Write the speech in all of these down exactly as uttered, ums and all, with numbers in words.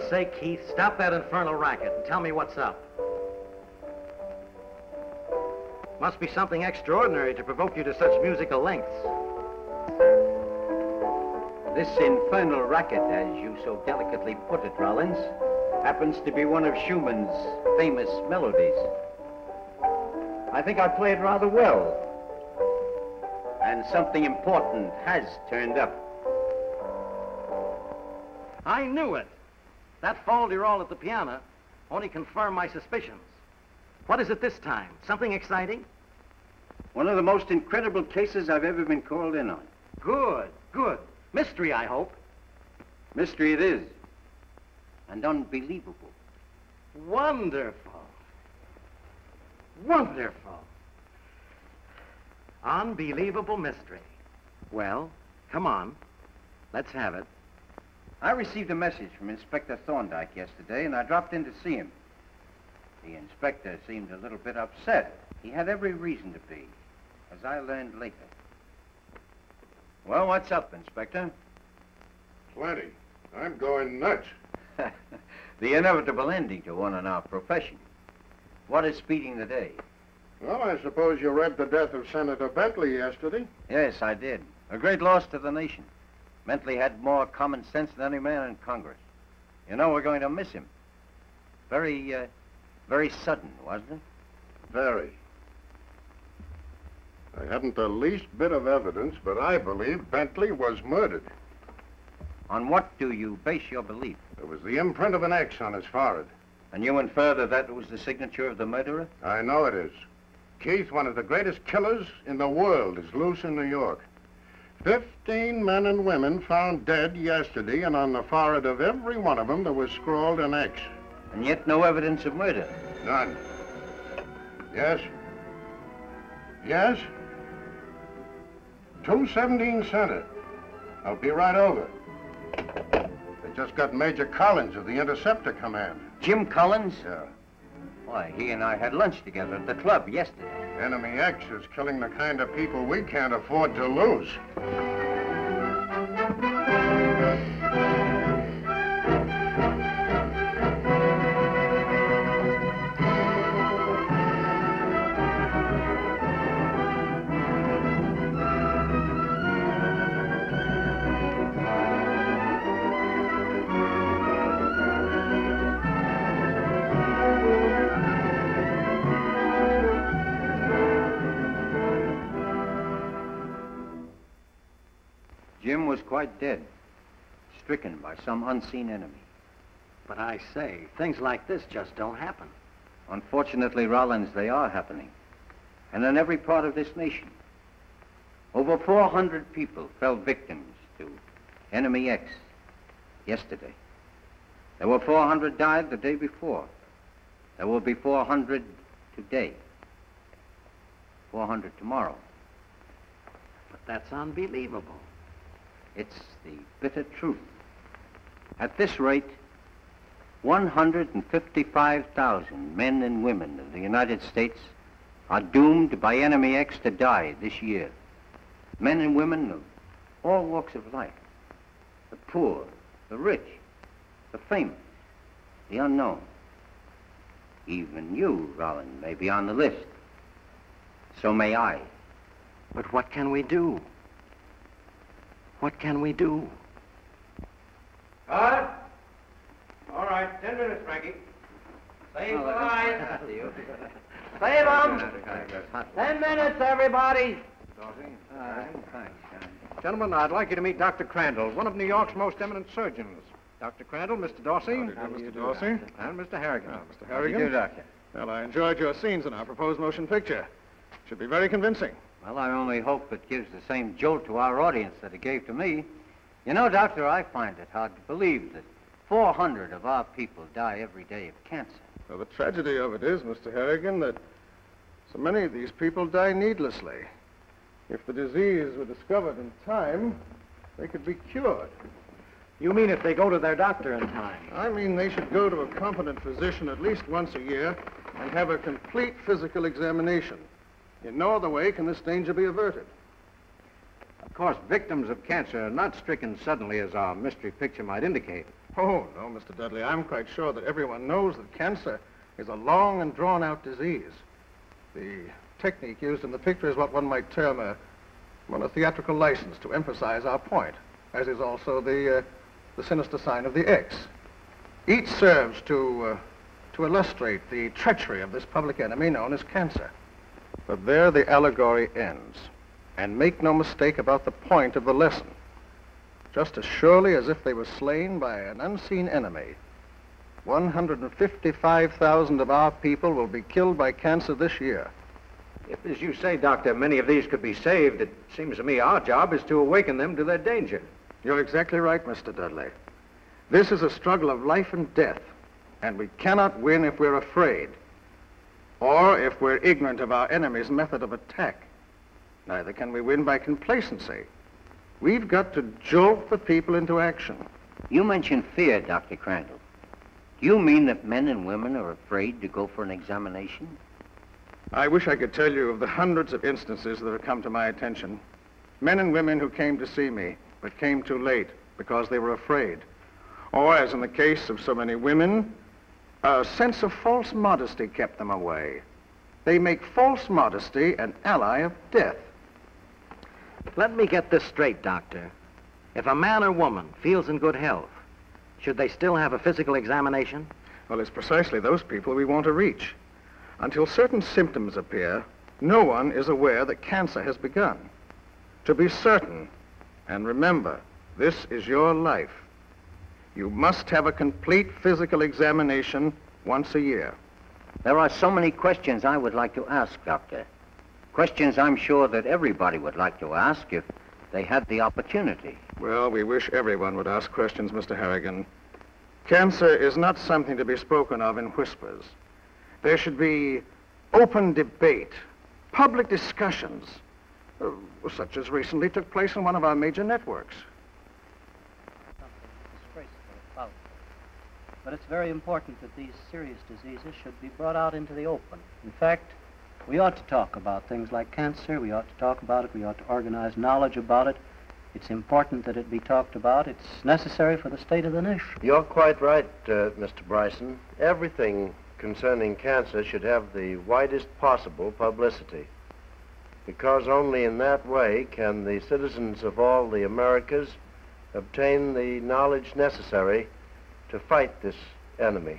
heaven's sake, Keith, stop that infernal racket and tell me what's up. Must be something extraordinary to provoke you to such musical lengths. This infernal racket, as you so delicately put it, Rollins, happens to be one of Schumann's famous melodies. I think I play it rather well. And something important has turned up. I knew it. That folderol at the piano only confirmed my suspicions. What is it this time? Something exciting? One of the most incredible cases I've ever been called in on. Good, good. Mystery, I hope. Mystery it is. And unbelievable. Wonderful. Wonderful. Unbelievable mystery. Well, come on. Let's have it. I received a message from Inspector Thorndike yesterday, and I dropped in to see him. The inspector seemed a little bit upset. He had every reason to be, as I learned later. Well, what's up, Inspector? Plenty. I'm going nuts. The inevitable ending to one in our profession. What is speeding the day? Well, I suppose you read the death of Senator Bentley yesterday. Yes, I did. A great loss to the nation. Bentley had more common sense than any man in Congress. You know, we're going to miss him. Very, uh, very sudden, wasn't it? Very. I hadn't the least bit of evidence, but I believe Bentley was murdered. On what do you base your belief? There was the imprint of an X on his forehead. And you infer that that was the signature of the murderer? I know it is. Keith, one of the greatest killers in the world, is loose in New York. Fifteen men and women found dead yesterday, and on the forehead of every one of them there was scrawled an X. And yet no evidence of murder? None. Yes. Yes. two seventeen Center. I'll be right over. They just got Major Collins of the Interceptor Command. Jim Collins? Yeah. Why, he and I had lunch together at the club yesterday. Enemy X is killing the kind of people we can't afford to lose. Jim was quite dead, stricken by some unseen enemy. But I say, things like this just don't happen. Unfortunately, Rollins, they are happening. And in every part of this nation. Over four hundred people fell victims to Enemy X yesterday. There were four hundred died the day before. There will be four hundred today. four hundred tomorrow. But that's unbelievable. It's the bitter truth. At this rate, one hundred fifty-five thousand men and women of the United States are doomed by Enemy X to die this year. Men and women of all walks of life. The poor, the rich, the famous, the unknown. Even you, Rollin, may be on the list. So may I. But what can we do? What can we do? Got it? All right, ten minutes, Frankie. Save the line. Save them. Ten minutes, everybody. Uh, thanks. Gentlemen, I'd like you to meet Doctor Crandall, one of New York's most eminent surgeons. Doctor Crandall, Mister Dorsey. How do you do, How do you Mister Do, Dorsey. Doctor? And Mister Harrigan. Oh, Mister Harrigan. How do you do, Doctor? Well, I enjoyed your scenes in our proposed motion picture. Should be very convincing. Well, I only hope it gives the same jolt to our audience that it gave to me. You know, Doctor, I find it hard to believe that four hundred of our people die every day of cancer. Well, the tragedy of it is, Mister Harrigan, that so many of these people die needlessly. If the disease were discovered in time, they could be cured. You mean if they go to their doctor in time? I mean they should go to a competent physician at least once a year and have a complete physical examination. In no other way can this danger be averted. Of course, victims of cancer are not stricken suddenly, as our mystery picture might indicate. Oh, no, Mister Dudley. I'm quite sure that everyone knows that cancer is a long and drawn-out disease. The technique used in the picture is what one might term a, well, a theatrical license to emphasize our point, as is also the, uh, the sinister sign of the X. Each serves to, uh, to illustrate the treachery of this public enemy known as cancer. But there the allegory ends. And make no mistake about the point of the lesson. Just as surely as if they were slain by an unseen enemy, one hundred fifty-five thousand of our people will be killed by cancer this year. If, as you say, Doctor, many of these could be saved, it seems to me our job is to awaken them to their danger. You're exactly right, Mister Dudley. This is a struggle of life and death, and we cannot win if we're afraid, or if we're ignorant of our enemy's method of attack. Neither can we win by complacency. We've got to jolt the people into action. You mentioned fear, Doctor Crandall. Do you mean that men and women are afraid to go for an examination? I wish I could tell you of the hundreds of instances that have come to my attention. Men and women who came to see me, but came too late because they were afraid. Or, as in the case of so many women, a sense of false modesty kept them away. They make false modesty an ally of death. Let me get this straight, Doctor. If a man or woman feels in good health, should they still have a physical examination? Well, it's precisely those people we want to reach. Until certain symptoms appear, no one is aware that cancer has begun. To be certain, and remember, this is your life. You must have a complete physical examination once a year. There are so many questions I would like to ask, Doctor. Questions I'm sure that everybody would like to ask if they had the opportunity. Well, we wish everyone would ask questions, Mister Harrigan. Cancer is not something to be spoken of in whispers. There should be open debate, public discussions, uh, such as recently took place in one of our major networks. But it's very important that these serious diseases should be brought out into the open. In fact, we ought to talk about things like cancer. We ought to talk about it. We ought to organize knowledge about it. It's important that it be talked about. It's necessary for the state of the nation. You're quite right, uh, Mister Bryson. Everything concerning cancer should have the widest possible publicity, because only in that way can the citizens of all the Americas obtain the knowledge necessary to fight this enemy.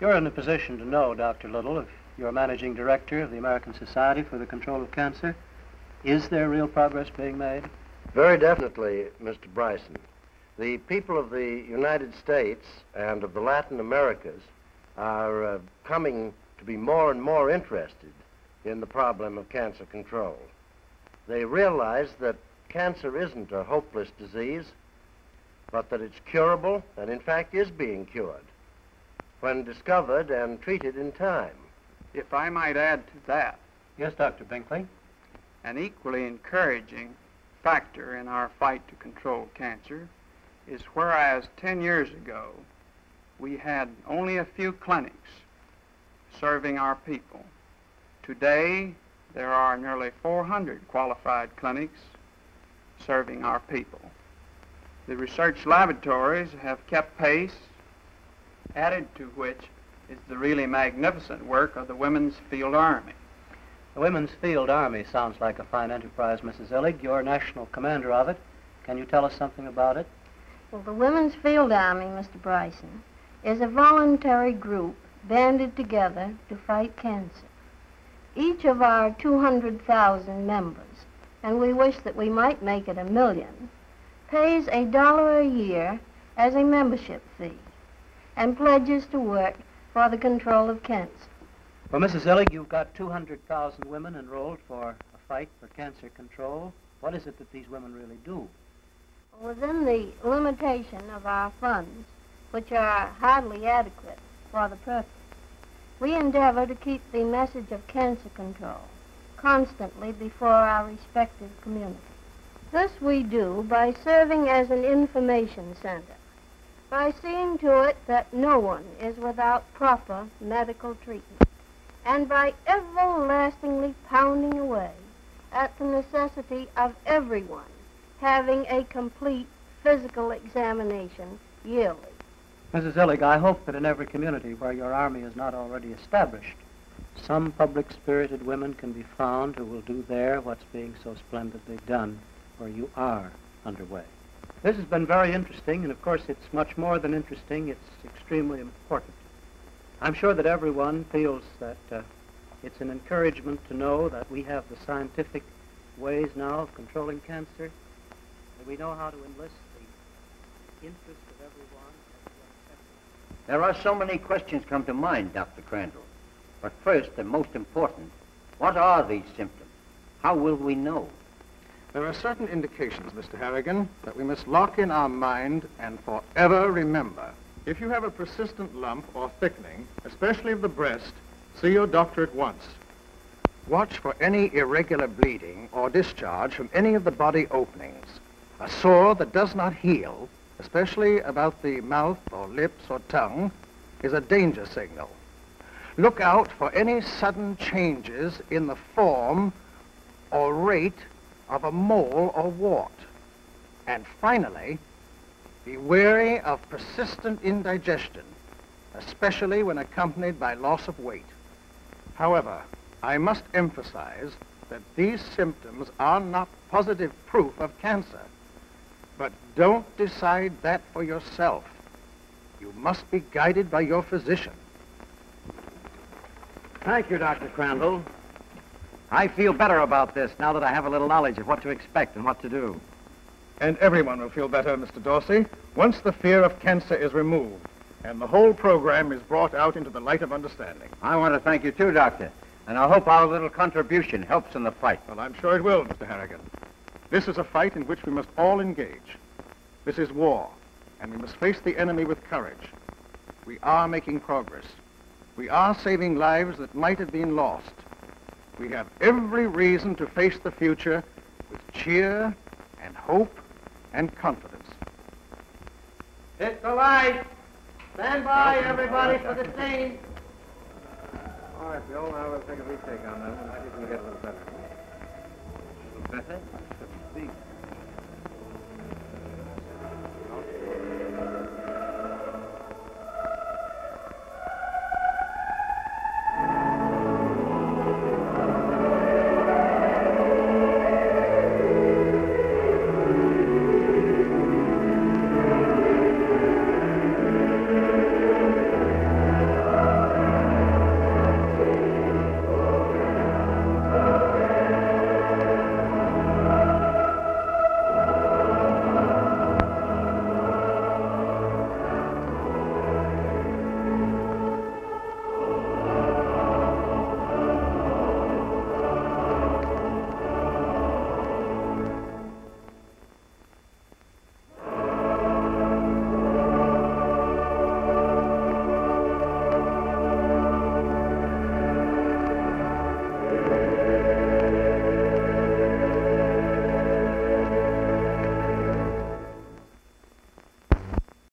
You're in a position to know, Doctor Little, if you're managing director of the American Society for the Control of Cancer. Is there real progress being made? Very definitely, Mister Bryson. The people of the United States and of the Latin Americas are uh, coming to be more and more interested in the problem of cancer control. They realize that cancer isn't a hopeless disease, but that it's curable and, in fact, is being cured when discovered and treated in time. If I might add to that. Yes, Doctor Pinkley. An equally encouraging factor in our fight to control cancer is whereas ten years ago, we had only a few clinics serving our people. Today, there are nearly four hundred qualified clinics serving our people. The research laboratories have kept pace, added to which is the really magnificent work of the Women's Field Army. The Women's Field Army sounds like a fine enterprise, Missus Illig. You're national commander of it. Can you tell us something about it? Well, the Women's Field Army, Mister Bryson, is a voluntary group banded together to fight cancer. Each of our two hundred thousand members, and we wish that we might make it a million, pays a dollar a year as a membership fee and pledges to work for the control of cancer. Well, Missus Illig, you've got two hundred thousand women enrolled for a fight for cancer control. What is it that these women really do? Within the limitation of our funds, which are hardly adequate for the purpose, we endeavor to keep the message of cancer control constantly before our respective communities. This we do by serving as an information center, by seeing to it that no one is without proper medical treatment, and by everlastingly pounding away at the necessity of everyone having a complete physical examination yearly. Missus Illig, I hope that in every community where your army is not already established, some public-spirited women can be found who will do there what's being so splendidly done where you are underway. This has been very interesting, and of course it's much more than interesting, it's extremely important. I'm sure that everyone feels that uh, it's an encouragement to know that we have the scientific ways now of controlling cancer, that we know how to enlist the interest of everyone. There are so many questions come to mind, Doctor Crandall. But first, and most important, what are these symptoms? How will we know? There are certain indications, Mister Harrigan, that we must lock in our mind and forever remember. If you have a persistent lump or thickening, especially of the breast, see your doctor at once. Watch for any irregular bleeding or discharge from any of the body openings. A sore that does not heal, especially about the mouth or lips or tongue, is a danger signal. Look out for any sudden changes in the form or rate of a mole or wart. And finally, be wary of persistent indigestion, especially when accompanied by loss of weight. However, I must emphasize that these symptoms are not positive proof of cancer. But don't decide that for yourself. You must be guided by your physician. Thank you, Doctor Crandall. I feel better about this now that I have a little knowledge of what to expect and what to do. And everyone will feel better, Mister Dorsey, once the fear of cancer is removed and the whole program is brought out into the light of understanding. I want to thank you too, Doctor, and I hope our little contribution helps in the fight. Well, I'm sure it will, Mister Harrigan. This is a fight in which we must all engage. This is war, and we must face the enemy with courage. We are making progress. We are saving lives that might have been lost. We have every reason to face the future with cheer and hope and confidence. It's the light. Stand by, everybody, for the scene. All right, Bill, now we'll take a retake on that. I think we get a little better. A little better?